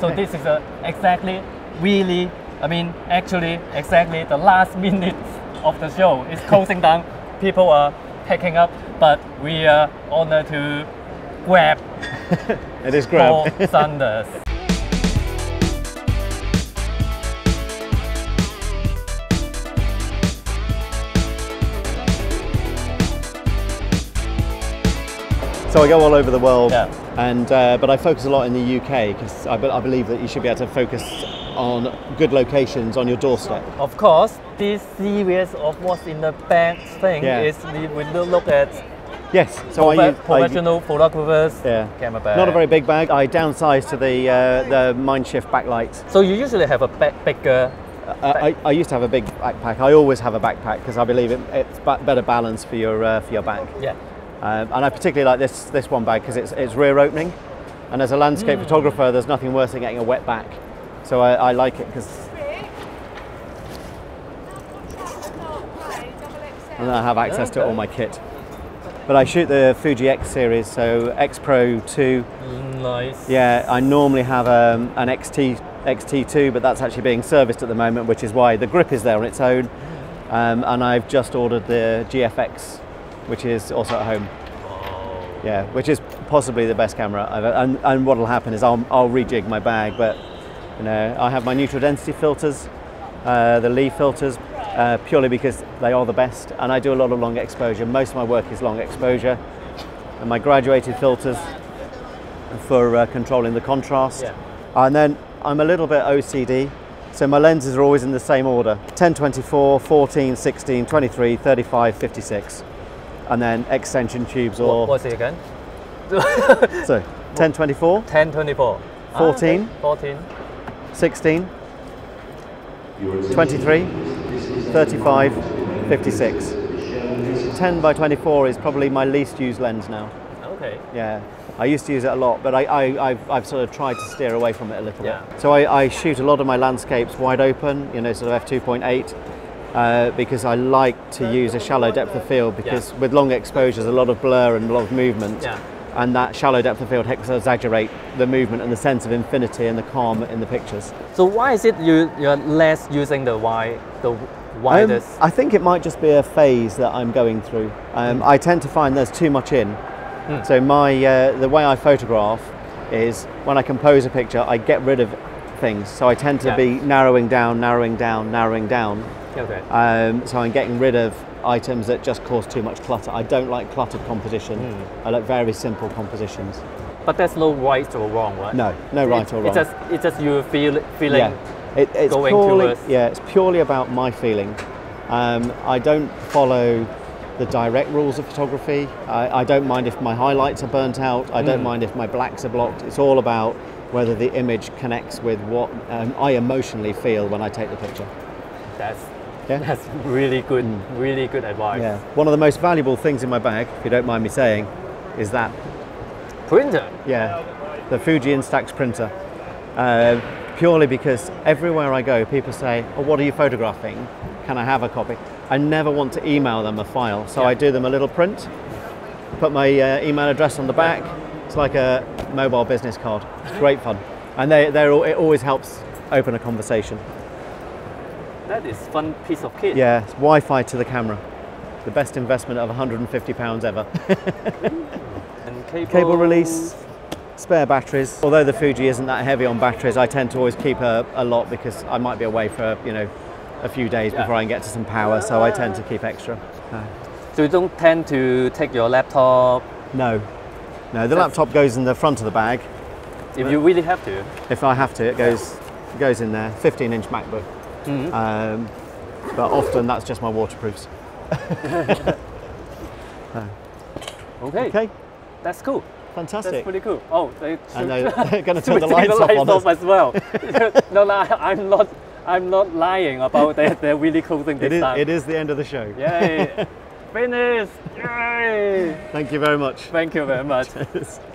So this is exactly, really, I mean, actually, exactly the last minute of the show. It's closing down. People are packing up, but we are honored to grab it is grab Paul Sanders. So I go all over the world, yeah. And but I focus a lot in the UK because I believe that you should be able to focus on good locations on your doorstep. Of course, this series of what's in the bag thing, yeah, is we look at, yes, so professional photographers, yeah, camera bag. Not a very big bag. I downsized to the Mindshift Backlight. So you usually have a bigger. I used to have a big backpack. I always have a backpack because I believe it's better balance for your back. Yeah. And I particularly like this one bag because it's rear opening, and as a landscape photographer, there's nothing worse than getting a wet back. So I like it because, and I have access to all my kit. But I shoot the Fuji X-Series, so X-Pro 2. Nice. Yeah, I normally have an XT2, but that's actually being serviced at the moment, which is why the grip is there on its own. And I've just ordered the GFX, which is also at home. Oh. Yeah, which is possibly the best camera I've ever. And what'll happen is I'll rejig my bag, but you know, I have my neutral density filters, the Lee filters, purely because they are the best, and I do a lot of long exposure. Most of my work is long exposure, and my graduated filters for controlling the contrast. Yeah. And then I'm a little bit OCD, so my lenses are always in the same order: 10, 24, 14, 16, 23, 35, 56, and then extension tubes. Or what's it again? So 10, 24, 10, 24, 14, okay. 14, 16, 23, 35, 56. 10 by 24 is probably my least used lens now. Okay. Yeah, I used to use it a lot, but I've sort of tried to steer away from it a little, yeah, bit. So I shoot a lot of my landscapes wide open, you know, sort of f2.8, because I like to use a shallow depth of field, because, yeah, with long exposures, a lot of blur and a lot of movement, yeah, and that shallow depth of field helps exaggerate the movement and the sense of infinity and the calm in the pictures. So why is it you're less using the widest? I think it might just be a phase that I'm going through. I tend to find there's too much in. So the way I photograph is when I compose a picture, I get rid of things. So I tend to, yeah, be narrowing down, narrowing down, narrowing down. Okay. So I'm getting rid of items that just cause too much clutter. I don't like cluttered composition. I like very simple compositions. But there's no right or wrong, right? No, no right or wrong. It's just you feeling, yeah, it's going purely, towards. Yeah, it's purely about my feeling. I don't follow the direct rules of photography. I don't mind if my highlights are burnt out. I don't mind if my blacks are blocked. It's all about whether the image connects with what I emotionally feel when I take the picture. That's really good, really good advice. Yeah. One of the most valuable things in my bag, if you don't mind me saying, is that printer. Yeah, the Fuji Instax printer. Purely because everywhere I go, people say, "Oh, what are you photographing? Can I have a copy?" I never want to email them a file, so, yeah, I do them a little print. Put my email address on the back. It's like a mobile business card. It's great fun, and it always helps open a conversation. That is fun piece of kit. Yeah, it's Wi-Fi to the camera. The best investment of £150 ever. And cable release, spare batteries. Although the Fuji isn't that heavy on batteries, I tend to always keep a lot because I might be away for, you know, a few days, yeah, before I can get to some power, so I tend to keep extra. So you don't tend to take your laptop? No. No, the laptop goes in the front of the bag. If you really have to? If I have to, it goes in there. 15-inch MacBook. But often that's just my waterproofs. Okay, that's cool. Fantastic. That's pretty cool. Oh, they're going to turn the lights off as well. No, I'm not lying about that. They're really closing this time. It is the end of the show. Yay! Finish! Yay! Thank you very much. Cheers.